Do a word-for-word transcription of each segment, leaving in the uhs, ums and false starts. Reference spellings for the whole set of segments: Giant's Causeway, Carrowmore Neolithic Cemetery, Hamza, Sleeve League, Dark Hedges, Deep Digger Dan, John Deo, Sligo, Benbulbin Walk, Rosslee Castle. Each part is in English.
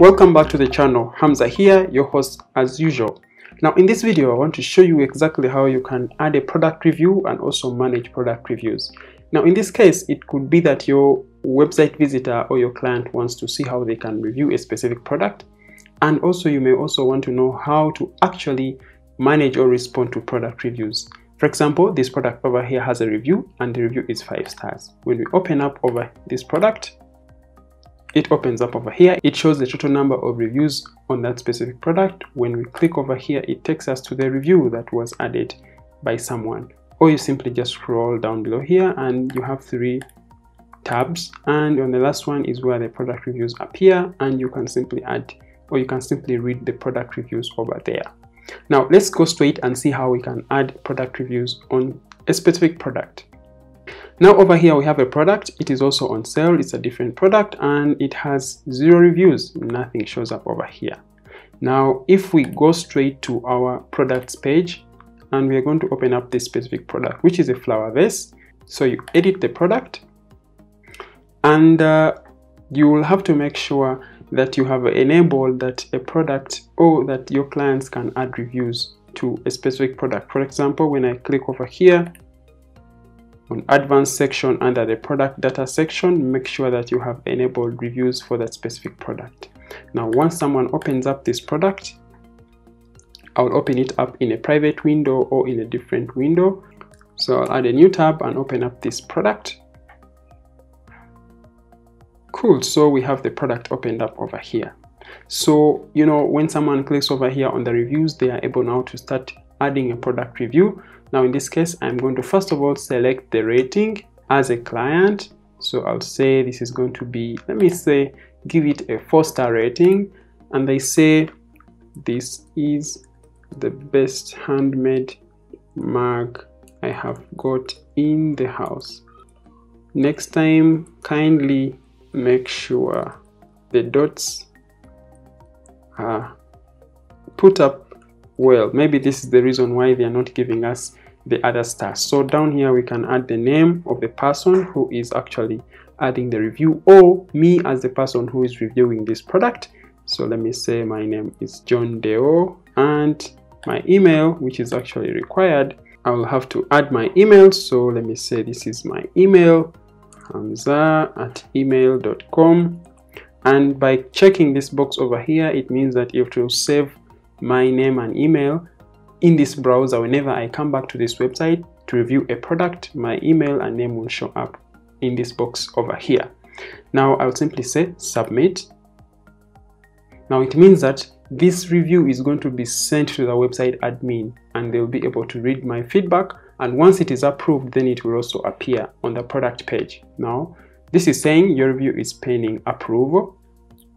Welcome back to the channel. Hamza here, your host as usual. Now in this video I want to show you exactly how you can add a product review and also manage product reviews. Now in this case it could be that your website visitor or your client wants to see how they can review a specific product, and also you may also want to know how to actually manage or respond to product reviews. For example, this product over here has a review and the review is five stars. When we open up over this product, it opens up over here. It shows the total number of reviews on that specific product. When we click over here, it takes us to the review that was added by someone. Or you simply just scroll down below here and you have three tabs. And on the last one is where the product reviews appear, and you can simply add or you can simply read the product reviews over there. Now let's go straight and see how we can add product reviews on a specific product. Now over here we have a product, it is also on sale, it's a different product and it has zero reviews, nothing shows up over here. Now if we go straight to our products page and we are going to open up this specific product, which is a flower vase, so you edit the product and uh, you will have to make sure that you have enabled that a product or that your clients can add reviews to a specific product. For example, when I click over here on advanced section under the product data section, make sure that you have enabled reviews for that specific product. Now once someone opens up this product, I'll open it up in a private window or in a different window. So I'll add a new tab and open up this product. Cool, so we have the product opened up over here. So you know, when someone clicks over here on the reviews, they are able now to start adding a product review. Now in this case, I'm going to first of all select the rating as a client. So I'll say this is going to be, let me say, give it a four-star rating. And they say, this is the best handmade mug I have got in the house. Next time, kindly make sure the dots are put up well. Maybe this is the reason why they are not giving us the other stars. So down here we can add the name of the person who is actually adding the review, or me as the person who is reviewing this product. So let me say my name is John Deo, and my email, which is actually required, I will have to add my email. So let me say this is my email, hamza at email dot com, and by checking this box over here, it means that you have to save my name and email in this browser. Whenever I come back to this website to review a product, my email and name will show up in this box over here. Now I'll simply say submit. Now it means that this review is going to be sent to the website admin and they'll be able to read my feedback, and once it is approved, then it will also appear on the product page. Now this is saying your review is pending approval,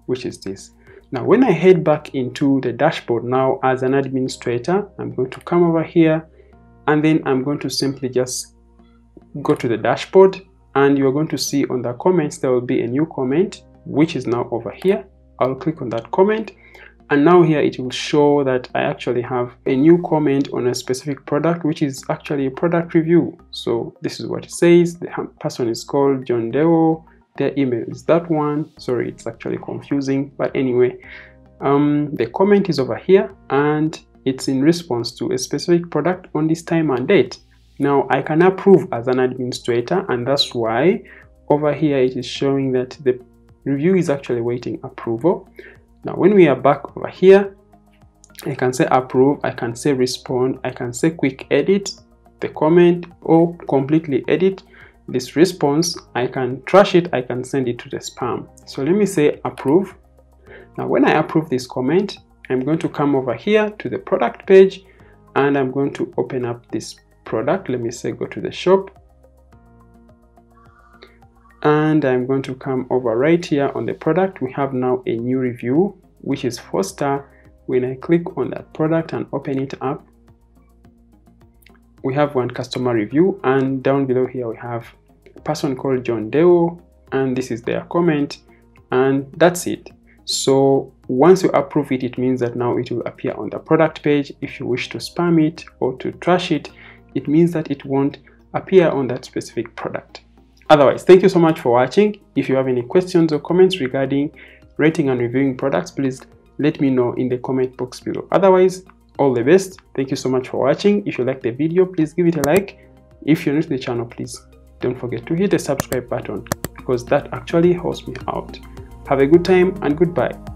which is this. Now when I head back into the dashboard now as an administrator, I'm going to come over here and then I'm going to simply just go to the dashboard, and you're going to see on the comments there will be a new comment which is now over here. I'll click on that comment and now here it will show that I actually have a new comment on a specific product, which is actually a product review. So this is what it says. The person is called John Deo. Their email is that one. Sorry, it's actually confusing, but anyway, um, the comment is over here and it's in response to a specific product on this time and date. Now I can approve as an administrator, and that's why over here it is showing that the review is actually waiting approval. Now when we are back over here, I can say approve, I can say respond, I can say quick edit the comment or completely edit this response. I can trash it, I can send it to the spam. So let me say approve. Now when I approve this comment, I'm going to come over here to the product page and I'm going to open up this product. Let me say go to the shop, and I'm going to come over right here on the product. We have now a new review which is four star. When I click on that product and open it up, we have one customer review, and down below here we have a person called John Deo, and this is their comment, and that's it. So once you approve it, it means that now it will appear on the product page. If you wish to spam it or to trash it, it means that it won't appear on that specific product. Otherwise, thank you so much for watching. If you have any questions or comments regarding rating and reviewing products, please let me know in the comment box below. Otherwise, all the best. Thank you so much for watching. If you like the video, please give it a like. If you're new to the channel, please don't forget to hit the subscribe button, because that actually helps me out. Have a good time and goodbye.